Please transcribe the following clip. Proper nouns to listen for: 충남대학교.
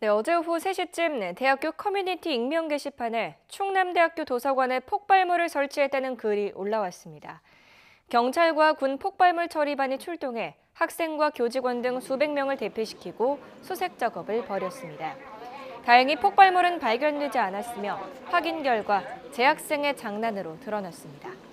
네, 어제 오후 3시쯤 대학교 커뮤니티 익명 게시판에 충남대학교 도서관에 폭발물을 설치했다는 글이 올라왔습니다. 경찰과 군 폭발물 처리반이 출동해 학생과 교직원 등 수백 명을 대피시키고 수색 작업을 벌였습니다. 다행히 폭발물은 발견되지 않았으며 확인 결과 재학생의 장난으로 드러났습니다.